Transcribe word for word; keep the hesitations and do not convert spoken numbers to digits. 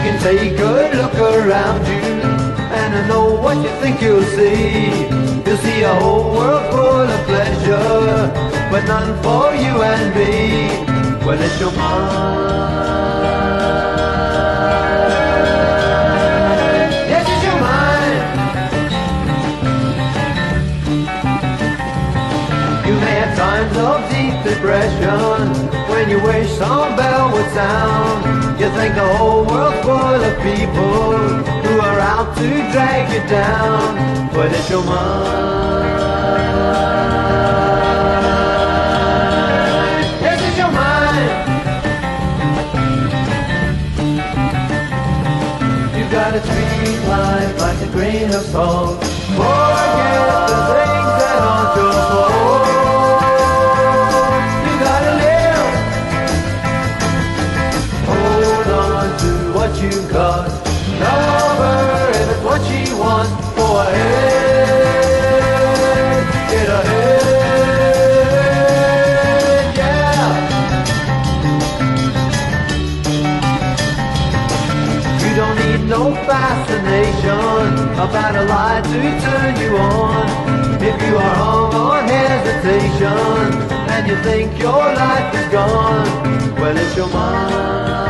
can take a look around you, and I know what you think you'll see. You'll see a whole world full of pleasure, but none for you and me. Well, it's your mind. Yes, it's your mind. You may have times of deep depression, when you wish some bell would sound. You think the whole world's full of people who are out to drag you down. But it's your mind. Yes, it's your mind. You've got to treat life like a grain of salt. Forget the things that aren't your fault. You got love her if it's what she wants. Go ahead, get ahead, yeah. You don't need no fascination about a lie to turn you on. If you are hung on hesitation and you think your life is gone, well, it's your mind.